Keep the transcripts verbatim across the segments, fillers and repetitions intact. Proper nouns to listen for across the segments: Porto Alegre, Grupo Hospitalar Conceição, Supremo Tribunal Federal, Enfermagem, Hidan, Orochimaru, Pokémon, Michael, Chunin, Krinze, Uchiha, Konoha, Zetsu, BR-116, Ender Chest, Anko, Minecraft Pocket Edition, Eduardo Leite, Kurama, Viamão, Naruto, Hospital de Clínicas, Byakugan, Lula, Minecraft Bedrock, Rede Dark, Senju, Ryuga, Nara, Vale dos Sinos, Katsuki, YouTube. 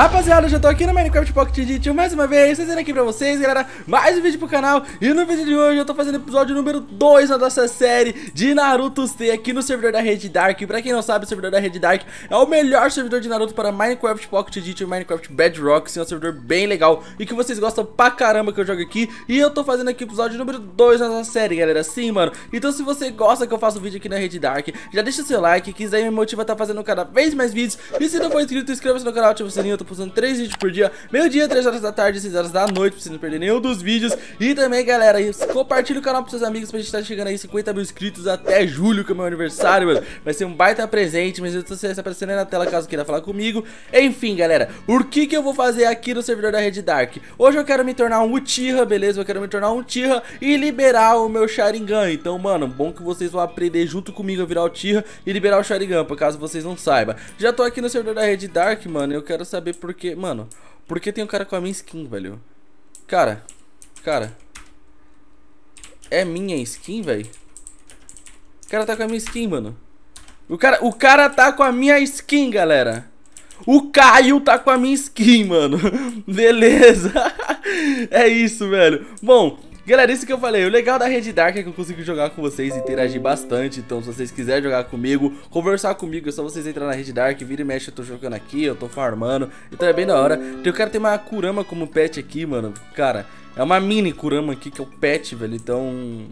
Rapaziada, eu já tô aqui no Minecraft Pocket Edition mais uma vez, trazendo aqui pra vocês, galera, mais um vídeo pro canal. E no vídeo de hoje eu tô fazendo episódio número dois da nossa série de Naruto C aqui no servidor da Rede Dark. E pra quem não sabe, o servidor da Rede Dark é o melhor servidor de Naruto para Minecraft Pocket Edition e Minecraft Bedrock. Sim, é um servidor bem legal e que vocês gostam pra caramba que eu jogo aqui. E eu tô fazendo aqui o episódio número dois da nossa série, galera, sim, mano. Então se você gosta que eu faça um vídeo aqui na Rede Dark, já deixa o seu like, que isso aí me motiva a estar fazendo cada vez mais vídeos. E se não for inscrito, inscreva-se no canal, ativa o sininho. Eu tô postando três vídeos por dia, meio-dia, três horas da tarde, seis horas da noite, pra você não perder nenhum dos vídeos. E também, galera, compartilha o canal pros seus amigos pra gente estar chegando aí cinquenta mil inscritos até julho, que é o meu aniversário, mano. Vai ser um baita presente, mas eu tô aparecendo aí na tela caso queira falar comigo. Enfim, galera, o que que eu vou fazer aqui no servidor da Rede Dark? Hoje eu quero me tornar um Uchiha, beleza? Eu quero me tornar um Tihra e liberar o meu Sharingan. Então, mano, bom que vocês vão aprender junto comigo a virar o Tihra e liberar o Sharingan, por caso vocês não saibam. Já tô aqui no servidor da Rede Dark, mano, eu quero saber por que, mano, por que tem um cara com a minha skin, velho? Cara, cara, é minha skin, velho? O cara tá com a minha skin, mano. O cara, o cara tá com a minha skin, galera. O Caio tá com a minha skin, mano. Beleza. É isso, velho. Bom, galera, isso que eu falei, o legal da Rede Dark é que eu consigo jogar com vocês e interagir bastante. Então se vocês quiserem jogar comigo, conversar comigo, é só vocês entrar na Rede Dark. Vira e mexe, eu tô jogando aqui, eu tô farmando, então é bem da hora. Eu quero ter uma Kurama como pet aqui, mano. Cara, é uma mini Kurama aqui que é o pet, velho, então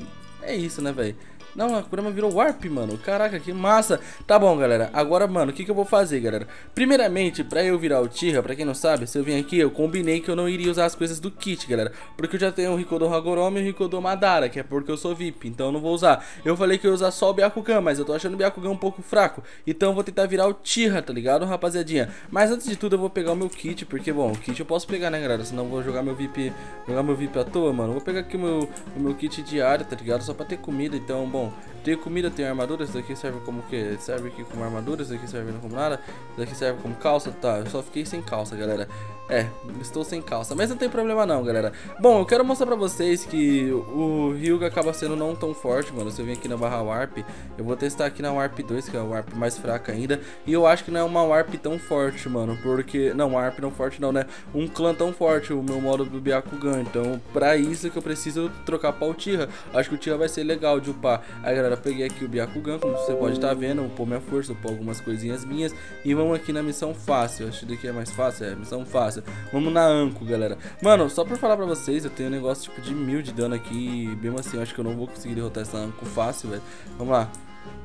é isso, né, velho. Não, a Kurama virou Warp, mano. Caraca, que massa. Tá bom, galera. Agora, mano, o que, que eu vou fazer, galera? Primeiramente, pra eu virar o Tihra, pra quem não sabe, se eu vim aqui, eu combinei que eu não iria usar as coisas do kit, galera. Porque eu já tenho o Rikudo Hagoromo e o Rikudo Madara, que é porque eu sou V I P, então eu não vou usar. Eu falei que eu ia usar só o Byakugan, mas eu tô achando o Byakugan um pouco fraco. Então eu vou tentar virar o Tihra, tá ligado, rapaziadinha? Mas antes de tudo, eu vou pegar o meu kit, porque, bom, o kit eu posso pegar, né, galera? Senão eu vou jogar meu V I P, jogar meu V I P à toa, mano. Eu vou pegar aqui o meu, o meu kit diário, tá ligado? Só pra ter comida, então, bom. Tem comida, tem armadura, isso daqui serve como o que? Serve aqui como armadura, isso daqui serve não como nada. Isso daqui serve como calça, tá, eu só fiquei sem calça, galera. É, estou sem calça, mas não tem problema não, galera. Bom, eu quero mostrar pra vocês que o Hyuga acaba sendo não tão forte, mano. Se eu vim aqui na barra Warp, eu vou testar aqui na Warp dois, que é a Warp mais fraca ainda. E eu acho que não é uma Warp tão forte, mano, porque... Não, Warp não forte não, né? Um clã tão forte, o meu modo do Byakugan. Então, pra isso que eu preciso trocar pra o Tihra. Acho que o Tihra vai ser legal de upar. Aí, galera, eu peguei aqui o Byakugan, como você pode estar vendo. Vou pôr minha força, vou pôr algumas coisinhas minhas. E vamos aqui na missão fácil. Acho que daqui é mais fácil, é, missão fácil. Vamos na Anko, galera. Mano, só pra falar pra vocês, eu tenho um negócio tipo de mil de dano aqui. E mesmo assim, eu acho que eu não vou conseguir derrotar essa Anko fácil, velho. Vamos lá.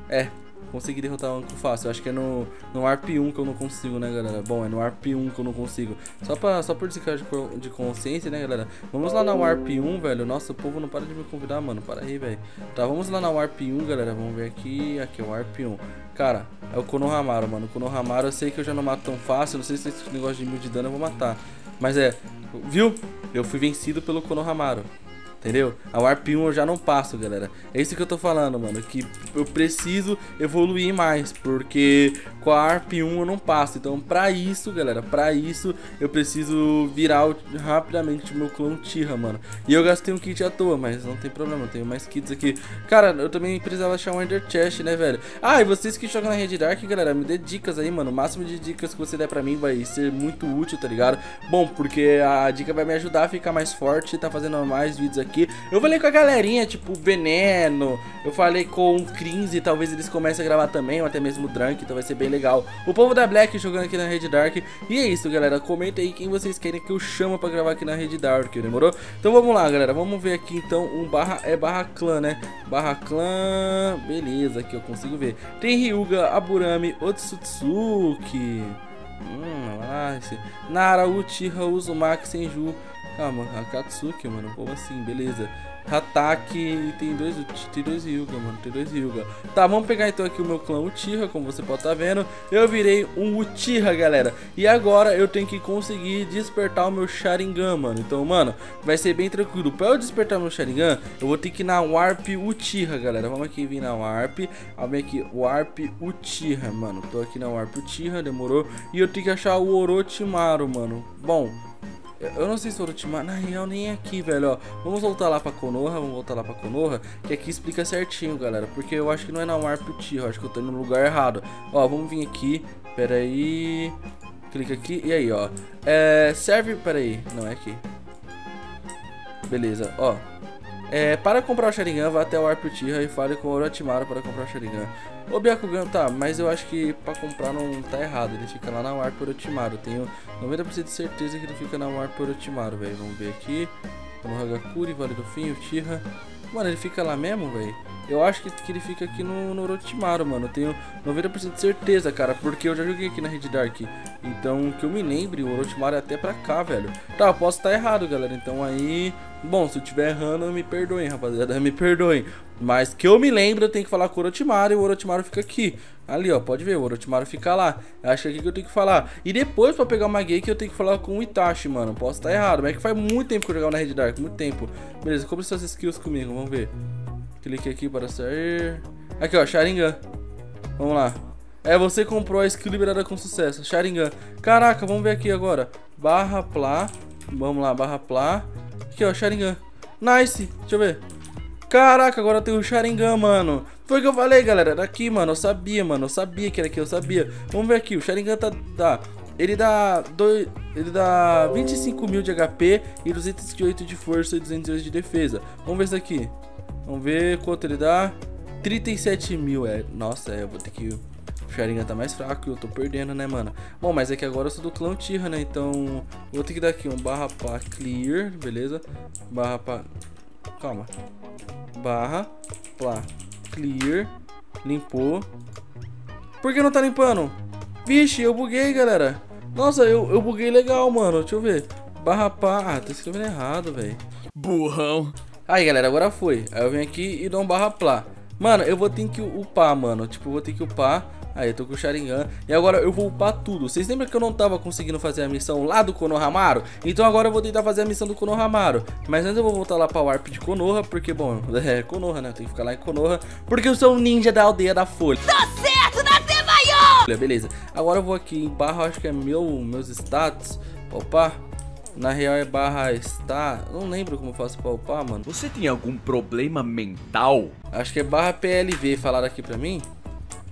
É, consegui derrotar o Anko fácil. Eu acho que é no, no Warp um que eu não consigo, né, galera? Bom, é no Warp um que eu não consigo. Só, pra, só por descarga de, de consciência, né, galera? Vamos lá na Warp um, velho. Nossa, o povo não para de me convidar, mano. Para aí, velho. Tá, vamos lá na Warp um, galera. Vamos ver aqui. Aqui, o Warp um. Cara, é o Konohamaru, mano. O Konohamaru eu sei que eu já não mato tão fácil. Não sei se esse negócio de mil de dano eu vou matar. Mas é, viu? Eu fui vencido pelo Konohamaru. Entendeu? A Warp um eu já não passo, galera. É isso que eu tô falando, mano. Que eu preciso evoluir mais. Porque com a Warp um eu não passo. Então, pra isso, galera, pra isso eu preciso virar o, rapidamente o meu clã Tihra, mano. E eu gastei um kit à toa, mas não tem problema. Eu tenho mais kits aqui. Cara, eu também precisava achar um Ender Chest, né, velho? Ah, e vocês que jogam na Rede Dark, galera, me dê dicas aí, mano. O máximo de dicas que você der pra mim vai ser muito útil, tá ligado? Bom, porque a dica vai me ajudar a ficar mais forte. Tá fazendo mais vídeos aqui. Eu falei com a galerinha, tipo, Veneno. Eu falei com o Krinze, talvez eles comecem a gravar também, ou até mesmo o Drunk. Então vai ser bem legal. O povo da Black jogando aqui na Rede Dark. E é isso, galera, comenta aí quem vocês querem que eu chamo pra gravar aqui na Rede Dark, demorou? Então vamos lá, galera, vamos ver aqui então um barra, é barra clã, né? Barra clã, beleza, aqui eu consigo ver. Tem Ryuga, Aburame, Otsutsuki, hum, lá, esse... Nara, Uchiha, Uzumaki, Senju. Calma, a Katsuki, mano, como assim? Beleza. Ataque, tem dois, tem dois Hyuga, mano, tem dois Hyuga. Tá, vamos pegar então aqui o meu clã Uchiha, como você pode estar vendo. Eu virei um Uchiha, galera. E agora eu tenho que conseguir despertar o meu Sharingan, mano. Então, mano, vai ser bem tranquilo. Pra eu despertar meu Sharingan, eu vou ter que ir na Warp Uchiha, galera. Vamos aqui vir na Warp. Vamos aqui, Warp Uchiha, mano. Tô aqui na Warp Uchiha, demorou. E eu tenho que achar o Orochimaru, mano. Bom... Eu não sei se o Orochimaru, na real, nem aqui, velho, ó. Vamos voltar lá pra Konoha, vamos voltar lá pra Konoha, que aqui explica certinho, galera. Porque eu acho que não é na Warp Tihra, acho que eu tô indo no lugar errado. Ó, vamos vir aqui, pera aí... clica aqui e aí, ó. É, serve... Peraí, não é aqui. Beleza, ó. É, para comprar o Sharingan, vá até o Arpo Tihra e fale com o Orochimaru para comprar o Sharingan. Ô Byakugan, tá, mas eu acho que para comprar não tá errado. Ele fica lá na Arpo Orochimaru. Tenho noventa por cento de certeza que ele fica na Arpo Orochimaru, velho. Vamos ver aqui. Vamos Hagakuri, Vale do Fim, o Tihra. Mano, ele fica lá mesmo, velho? Eu acho que, que ele fica aqui no, no Orochimaru, mano. Eu tenho noventa por cento de certeza, cara, porque eu já joguei aqui na Rede Dark. Então, que eu me lembre, o Orochimaru é até pra cá, velho. Tá, eu posso estar errado, galera. Então aí... Bom, se eu tiver errando, me perdoem, rapaziada, me perdoem. Mas que eu me lembro, eu tenho que falar com o Orochimaru e o Orochimaru fica aqui. Ali, ó, pode ver, o Orochimaru fica lá. Acho aqui que eu tenho que falar. E depois, pra pegar uma Geek, eu tenho que falar com o Itachi, mano. Posso estar errado, mas é que faz muito tempo que eu jogava na Rede Dark, muito tempo. Beleza, compre suas skills comigo, vamos ver. Clique aqui para sair. Aqui, ó, Sharingan. Vamos lá. É, você comprou a skill liberada com sucesso, Sharingan. Caraca, vamos ver aqui agora. Barra plá. Vamos lá, barra plá. Aqui, ó, Sharingan. Nice, deixa eu ver. Caraca, agora eu tenho o Sharingan, mano. Foi o que eu falei, galera, era aqui, mano. Eu sabia, mano, eu sabia que era aqui, eu sabia. Vamos ver aqui, o Sharingan tá... tá. Ele dá, dois, ele dá vinte e cinco mil de H P e duzentos e oito de força e duzentos e oito de defesa. Vamos ver isso aqui. Vamos ver quanto ele dá. Trinta e sete mil, é. Nossa, é, eu vou ter que... O Sharingan tá mais fraco e eu tô perdendo, né, mano? Bom, mas é que agora eu sou do clã Tihra, né? Então, vou ter que dar aqui um barra pra clear, beleza? Barra pra... Calma. Barra pra clear. Limpou. Por que não tá limpando? Vixe, eu buguei, galera. Nossa, eu, eu buguei legal, mano. Deixa eu ver. Barra pra... Ah, tô escrevendo errado, velho. Burrão. Aí, galera, agora foi. Aí eu venho aqui e dou um barra plá. Mano, eu vou ter que upar, mano. Tipo, eu vou ter que upar. Aí, eu tô com o Sharingan. E agora eu vou upar tudo. Vocês lembram que eu não tava conseguindo fazer a missão lá do Konohamaru? Então agora eu vou tentar fazer a missão do Konohamaru. Mas antes eu vou voltar lá pra Warp de Konoha, porque, bom, é Konoha, né? Eu tenho que ficar lá em Konoha, porque eu sou um ninja da Aldeia da Folha. Tá certo, da T maior! Beleza. Agora eu vou aqui em barra, acho que é meu, meus status. Opa. Na real é barra está... Não lembro como eu faço pra upar, mano. Você tem algum problema mental? Acho que é barra P L V, falaram aqui pra mim.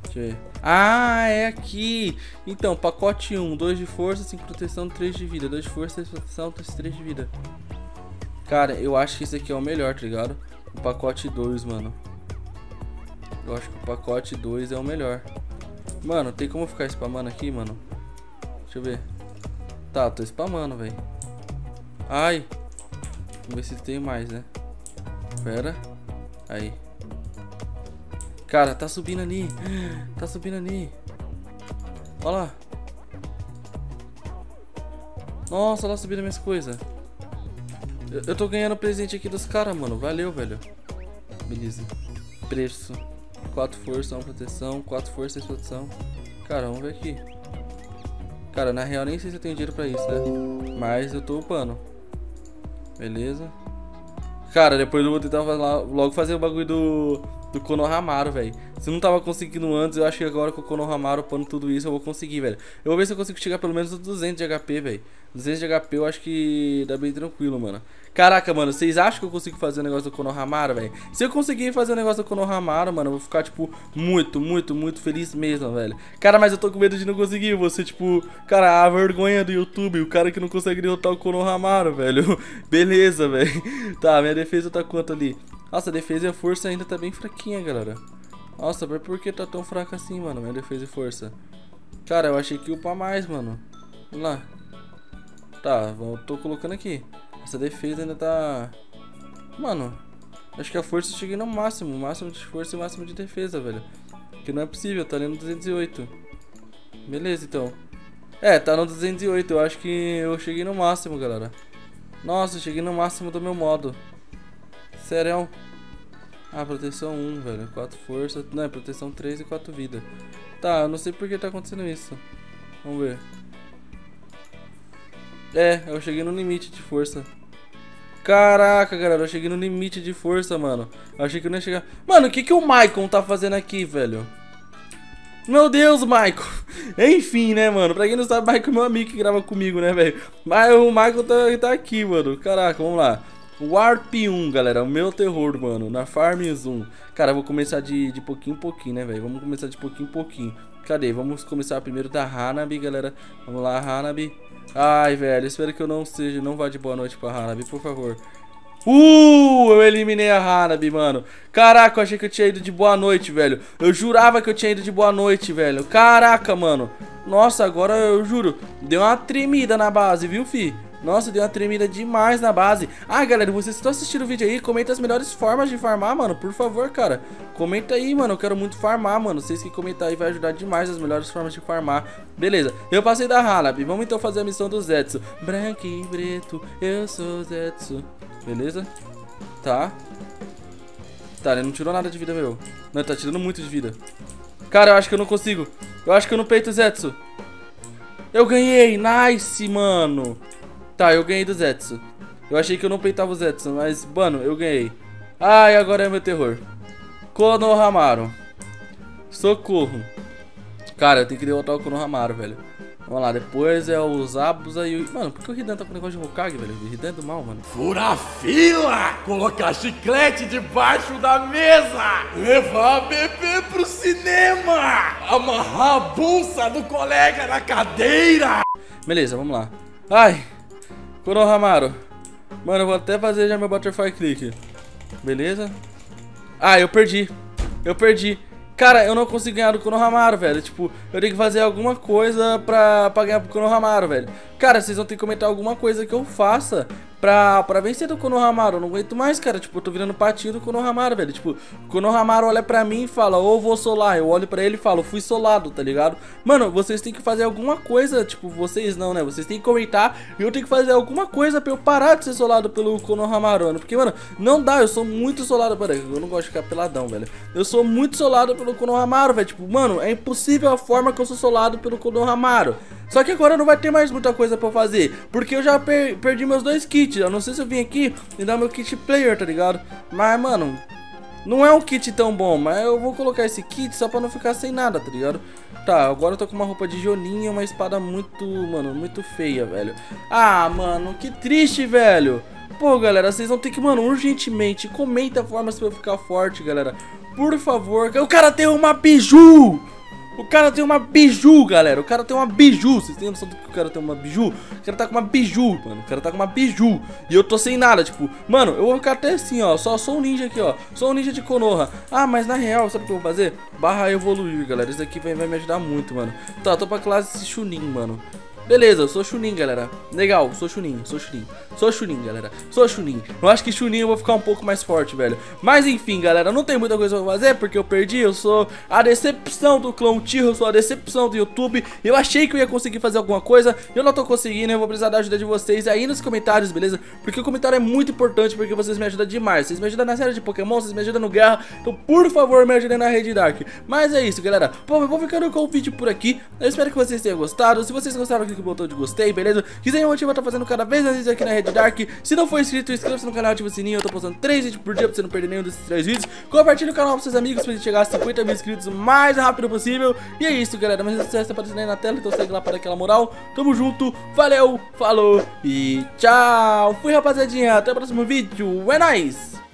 Deixa eu ver. Ah, é aqui. Então, pacote um, dois de força, cinco de proteção, três de vida. dois de força, seis de proteção, três de vida. Cara, eu acho que esse aqui é o melhor, tá ligado? O pacote dois, mano. Eu acho que o pacote dois é o melhor. Mano, tem como eu ficar spamando aqui, mano? Deixa eu ver. Tá, tô spamando, velho. Ai, vamos ver se tem mais, né? Pera. Aí. Cara, tá subindo ali. Tá subindo ali. Olha lá. Nossa, olha lá subindo minhas coisas. Eu, eu tô ganhando presente aqui dos caras, mano. Valeu, velho. Beleza. Preço. quatro força, uma proteção. quatro força, seis proteção. Cara, vamos ver aqui. Cara, na real nem sei se eu tenho dinheiro pra isso, né? Mas eu tô upando. Beleza. Cara, depois eu vou tentar falar, logo fazer o bagulho do, do Konohamaru, velho. Se eu não tava conseguindo antes, eu acho que agora com o Konohamaru upando tudo isso eu vou conseguir, velho. Eu vou ver se eu consigo chegar pelo menos a duzentos de H P, velho. duzentos de H P eu acho que dá bem tranquilo, mano. Caraca, mano, vocês acham que eu consigo fazer o negócio do Konohamaru, velho? Se eu conseguir fazer o negócio do Konohamaru, mano, eu vou ficar, tipo, muito, muito, muito feliz mesmo, velho. Cara, mas eu tô com medo de não conseguir. Você, tipo, cara, a vergonha do YouTube. O cara que não consegue derrotar o Konohamaru, velho. Beleza, velho. Tá, minha defesa tá quanto ali? Nossa, a defesa e a força ainda tá bem fraquinha, galera. Nossa, mas por que tá tão fraca assim, mano? Minha defesa e força. Cara, eu achei que ia upar mais, mano. Vamos lá. Tá, eu tô colocando aqui. Essa defesa ainda tá... Mano, acho que a força eu cheguei no máximo. Máximo de força e máximo de defesa, velho. Que não é possível, tá ali no duzentos e oito. Beleza, então. É, tá no duzentos e oito, eu acho que eu cheguei no máximo, galera. Nossa, eu cheguei no máximo do meu modo. Sério? Ah, proteção um, velho. quatro força... Não, é proteção três e quatro vida. Tá, eu não sei por que tá acontecendo isso. Vamos ver. É, eu cheguei no limite de força. Caraca, galera, eu cheguei no limite de força, mano. Eu achei que eu não ia chegar. Mano, o que, que o Michael tá fazendo aqui, velho? Meu Deus, Michael. Enfim, né, mano? Pra quem não sabe, Michael é meu amigo que grava comigo, né, velho? Mas o Michael tá, tá aqui, mano. Caraca, vamos lá. Warp um, galera, o meu terror, mano. Na Farm um. Cara, eu vou começar de, de pouquinho em pouquinho, né, velho? Vamos começar de pouquinho em pouquinho. Cadê? Vamos começar primeiro da Hanabi, galera. Vamos lá, Hanabi. Ai, velho, espero que eu não seja, não vá de boa noite pra Hanabi, por favor. Uh, eu eliminei a Hanabi, mano. Caraca, eu achei que eu tinha ido de boa noite, velho. Eu jurava que eu tinha ido de boa noite, velho. Caraca, mano. Nossa, agora eu juro, deu uma tremida na base, viu, fi? Nossa, deu uma tremida demais na base. Ah, galera, vocês que estão assistindo o vídeo aí, comenta as melhores formas de farmar, mano. Por favor, cara, comenta aí, mano. Eu quero muito farmar, mano. Vocês que comentar aí vai ajudar demais as melhores formas de farmar. Beleza, eu passei da Hanabi. Vamos então fazer a missão do Zetsu. Branco e preto, eu sou Zetsu. Beleza? Tá. Tá, ele não tirou nada de vida, meu. Não, ele tá tirando muito de vida. Cara, eu acho que eu não consigo. Eu acho que eu não peito o Zetsu. Eu ganhei, nice, mano. Tá, eu ganhei do Zetsu. Eu achei que eu não peitava o Zetsu, mas, mano, eu ganhei. Ai, agora é meu terror. Konohamaru. Socorro. Cara, eu tenho que derrotar o Konohamaru, velho. Vamos lá, depois é o Zabuza e o... Mano, por que o Hidan tá com negócio de Hokage, velho? O Hidan é do mal, mano. Fura fila! Colocar chiclete debaixo da mesa! Levar a bebê pro cinema! Amarrar a bolsa do colega na cadeira! Beleza, vamos lá. Ai! Konohamaru. Mano, eu vou até fazer já meu Butterfly Click. Beleza? Ah, eu perdi. Eu perdi. Cara, eu não consigo ganhar do Konohamaru, velho. Tipo, eu tenho que fazer alguma coisa pra, pra ganhar pro Konohamaru, velho. Cara, vocês vão ter que comentar alguma coisa que eu faça pra, pra vencer do Konohamaru. Eu não aguento mais, cara. Tipo, eu tô virando patinho do Konohamaru, velho. Tipo, o Konohamaru olha pra mim e fala, ou vou solar. Eu olho pra ele e falo, fui solado, tá ligado? Mano, vocês têm que fazer alguma coisa. Tipo, vocês não, né? Vocês têm que comentar e eu tenho que fazer alguma coisa pra eu parar de ser solado pelo Konohamaru, mano. Porque, mano, não dá. Eu sou muito solado. Pera aí, eu não gosto de ficar peladão, velho. Eu sou muito solado pelo Konohamaru, velho. Tipo, mano, é impossível a forma que eu sou solado pelo Konohamaru. Só que agora não vai ter mais muita coisa pra fazer, porque eu já per perdi meus dois kits. Eu não sei se eu vim aqui e dar meu kit player, tá ligado? Mas, mano, não é um kit tão bom, mas eu vou colocar esse kit só pra não ficar sem nada, tá ligado? Tá, agora eu tô com uma roupa de Joninha e uma espada muito, mano, muito feia, velho. Ah, mano, que triste, velho. Pô, galera, vocês vão ter que, mano, urgentemente, comenta formas pra eu ficar forte, galera. Por favor, o cara tem uma biju! O cara tem uma biju, galera. O cara tem uma biju. Vocês têm noção do que o cara tem uma biju? O cara tá com uma biju, mano. O cara tá com uma biju. E eu tô sem nada, tipo... Mano, eu vou ficar até assim, ó. Só sou um ninja aqui, ó. Sou um ninja de Konoha. Ah, mas na real, sabe o que eu vou fazer? Barra evoluir, galera. Isso aqui vai, vai me ajudar muito, mano. Tá, tô pra classe Chunin, mano. Beleza, eu sou Chunin, galera. Legal, sou Chunin, sou Chunin. Sou Chunin, galera. Sou Chunin. Eu acho que Chunin eu vou ficar um pouco mais forte, velho. Mas enfim, galera, não tem muita coisa pra fazer porque eu perdi. Eu sou a decepção do clã Tihra, eu sou a decepção do YouTube. Eu achei que eu ia conseguir fazer alguma coisa. Eu não tô conseguindo, eu vou precisar da ajuda de vocês aí nos comentários, beleza? Porque o comentário é muito importante, porque vocês me ajudam demais. Vocês me ajudam na série de Pokémon, vocês me ajudam no Guerra. Então, por favor, me ajudem na Rede Dark. Mas é isso, galera. Bom, eu vou ficando com o vídeo por aqui. Eu espero que vocês tenham gostado. Se vocês gostaram, clique no botão de gostei, beleza? Quiserem motivo, eu tô fazendo cada vez mais vídeos aqui na Rede Dark. Se não for inscrito, inscreva-se no canal, ativa o sininho. Eu tô postando três vídeos por dia pra você não perder nenhum desses três vídeos. Compartilhe o canal pros seus amigos pra gente chegar a cinquenta mil inscritos o mais rápido possível. E é isso, galera. Mas não esquece de aparecer aí na tela, então segue lá para aquela moral. Tamo junto, valeu, falou e tchau. Fui, rapaziadinha. Até o próximo vídeo. É nóis!